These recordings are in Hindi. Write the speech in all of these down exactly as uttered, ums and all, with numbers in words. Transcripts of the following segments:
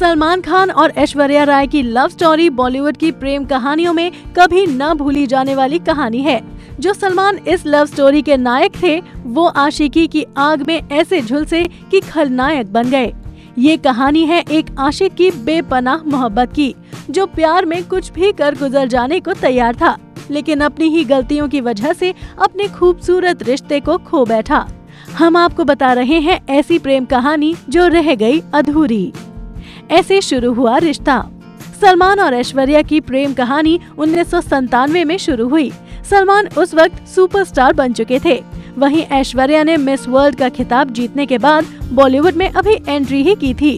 सलमान खान और ऐश्वर्या राय की लव स्टोरी बॉलीवुड की प्रेम कहानियों में कभी न भूली जाने वाली कहानी है। जो सलमान इस लव स्टोरी के नायक थे, वो आशिकी की आग में ऐसे झुलसे कि खलनायक बन गए। ये कहानी है एक आशिक की बेपनाह मोहब्बत की, जो प्यार में कुछ भी कर गुजर जाने को तैयार था, लेकिन अपनी ही गलतियों की वजह से अपने खूबसूरत रिश्ते को खो बैठा। हम आपको बता रहे हैं ऐसी प्रेम कहानी जो रह गई अधूरी। ऐसे शुरू हुआ रिश्ता। सलमान और ऐश्वर्या की प्रेम कहानी उन्नीस सौ संतानवे में शुरू हुई। सलमान उस वक्त सुपरस्टार बन चुके थे, वहीं ऐश्वर्या ने मिस वर्ल्ड का खिताब जीतने के बाद बॉलीवुड में अभी एंट्री ही की थी।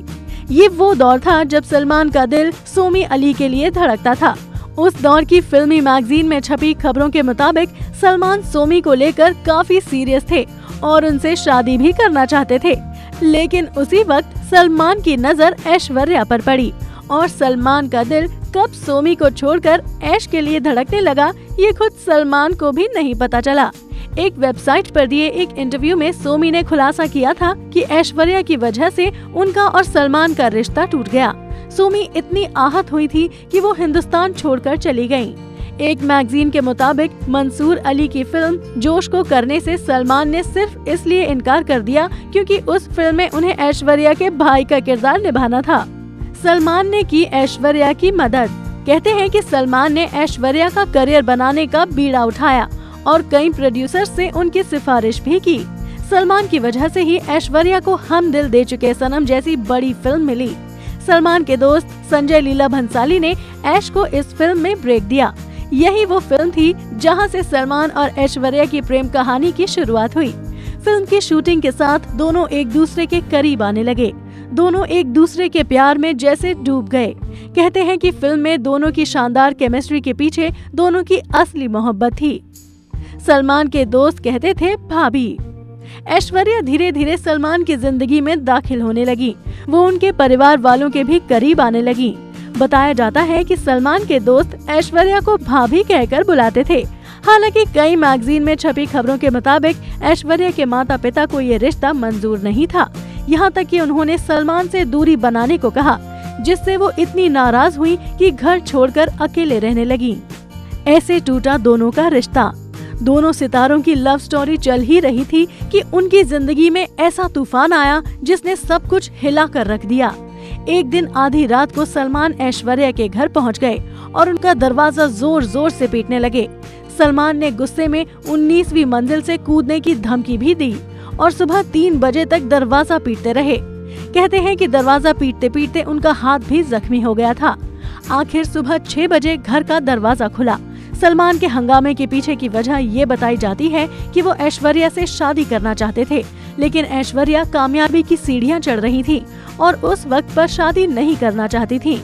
ये वो दौर था जब सलमान का दिल सोमी अली के लिए धड़कता था। उस दौर की फिल्मी मैगजीन में छपी खबरों के मुताबिक सलमान सोमी को लेकर काफी सीरियस थे और उनसे शादी भी करना चाहते थे, लेकिन उसी वक्त सलमान की नज़र ऐश्वर्या पर पड़ी और सलमान का दिल कब सोमी को छोड़कर ऐश के लिए धड़कने लगा, ये खुद सलमान को भी नहीं पता चला। एक वेबसाइट पर दिए एक इंटरव्यू में सोमी ने खुलासा किया था कि ऐश्वर्या की वजह से उनका और सलमान का रिश्ता टूट गया। सोमी इतनी आहत हुई थी कि वो हिंदुस्तान छोड़कर चली गयी। एक मैगजीन के मुताबिक मंसूर अली की फिल्म जोश को करने से सलमान ने सिर्फ इसलिए इनकार कर दिया क्योंकि उस फिल्म में उन्हें ऐश्वर्या के भाई का किरदार निभाना था। सलमान ने की ऐश्वर्या की मदद। कहते हैं कि सलमान ने ऐश्वर्या का करियर बनाने का बीड़ा उठाया और कई प्रोड्यूसर्स से उनकी सिफारिश भी की। सलमान की वजह से ही ऐश्वर्या को हम दिल दे चुके सनम जैसी बड़ी फिल्म मिली। सलमान के दोस्त संजय लीला भंसाली ने ऐश को इस फिल्म में ब्रेक दिया। यही वो फिल्म थी जहां से सलमान और ऐश्वर्या की प्रेम कहानी की शुरुआत हुई। फिल्म की शूटिंग के साथ दोनों एक दूसरे के करीब आने लगे। दोनों एक दूसरे के प्यार में जैसे डूब गए। कहते हैं कि फिल्म में दोनों की शानदार केमिस्ट्री के पीछे दोनों की असली मोहब्बत थी। सलमान के दोस्त कहते थे भाभी। ऐश्वर्या धीरे धीरे सलमान की जिंदगी में दाखिल होने लगी। वो उनके परिवार वालों के भी करीब आने लगी। बताया जाता है कि सलमान के दोस्त ऐश्वर्या को भाभी कहकर बुलाते थे। हालांकि कई मैगजीन में छपी खबरों के मुताबिक ऐश्वर्या के माता पिता को ये रिश्ता मंजूर नहीं था। यहाँ तक कि उन्होंने सलमान से दूरी बनाने को कहा, जिससे वो इतनी नाराज हुई कि घर छोड़कर अकेले रहने लगी। ऐसे टूटा दोनों का रिश्ता। दोनों सितारों की लव स्टोरी चल ही रही थी कि उनकी जिंदगी में ऐसा तूफान आया जिसने सब कुछ हिला कर रख दिया। एक दिन आधी रात को सलमान ऐश्वर्या के घर पहुंच गए और उनका दरवाजा जोर जोर से पीटने लगे। सलमान ने गुस्से में उन्नीसवीं मंजिल से कूदने की धमकी भी दी और सुबह तीन बजे तक दरवाजा पीटते रहे। कहते हैं कि दरवाजा पीटते पीटते उनका हाथ भी जख्मी हो गया था। आखिर सुबह छह बजे घर का दरवाजा खुला। सलमान के हंगामे के पीछे की वजह ये बताई जाती है कि वो ऐश्वर्या से शादी करना चाहते थे, लेकिन ऐश्वर्या कामयाबी की सीढ़ियां चढ़ रही थी और उस वक्त पर शादी नहीं करना चाहती थी।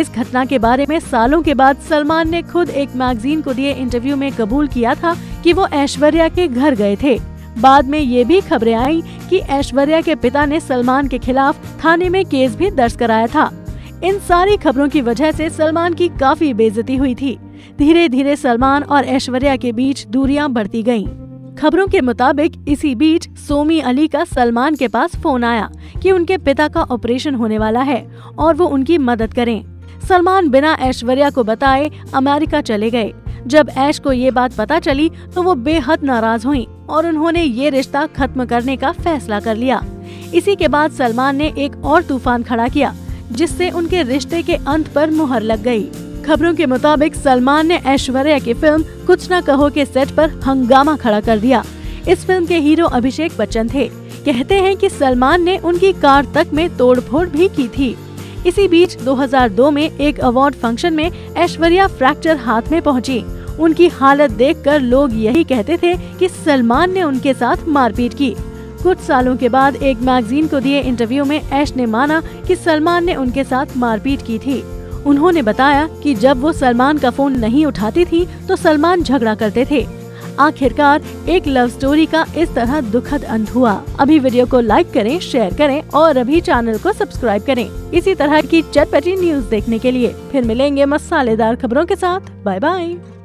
इस घटना के बारे में सालों के बाद सलमान ने खुद एक मैगजीन को दिए इंटरव्यू में कबूल किया था कि वो ऐश्वर्या के घर गए थे। बाद में ये भी खबरें आई कि ऐश्वर्या के पिता ने सलमान के खिलाफ थाने में केस भी दर्ज कराया था। इन सारी खबरों की वजह से सलमान की काफी बेइज्जती हुई थी। धीरे धीरे सलमान और ऐश्वर्या के बीच दूरियां बढ़ती गईं। खबरों के मुताबिक इसी बीच सोमी अली का सलमान के पास फोन आया कि उनके पिता का ऑपरेशन होने वाला है और वो उनकी मदद करें। सलमान बिना ऐश्वर्या को बताए अमेरिका चले गए। जब ऐश को ये बात पता चली तो वो बेहद नाराज हुई और उन्होंने ये रिश्ता खत्म करने का फैसला कर लिया। इसी के बाद सलमान ने एक और तूफान खड़ा किया, जिससे उनके रिश्ते के अंत पर मुहर लग गई। खबरों के मुताबिक सलमान ने ऐश्वर्या की फिल्म कुछ न कहो के सेट पर हंगामा खड़ा कर दिया। इस फिल्म के हीरो अभिषेक बच्चन थे। कहते हैं कि सलमान ने उनकी कार तक में तोड़फोड़ भी की थी। इसी बीच दो हज़ार दो में एक अवार्ड फंक्शन में ऐश्वर्या फ्रैक्चर हाथ में पहुंची। उनकी हालत देखकर लोग यही कहते थे कि सलमान ने उनके साथ मारपीट की। कुछ सालों के बाद एक मैगजीन को दिए इंटरव्यू में ऐश ने माना कि सलमान ने उनके साथ मारपीट की थी। उन्होंने बताया कि जब वो सलमान का फोन नहीं उठाती थी तो सलमान झगड़ा करते थे। आखिरकार एक लव स्टोरी का इस तरह दुखद अंत हुआ। अभी वीडियो को लाइक करें, शेयर करें और अभी चैनल को सब्सक्राइब करें इसी तरह की चटपटी न्यूज देखने के लिए। फिर मिलेंगे मसालेदार खबरों के साथ। Bye bye.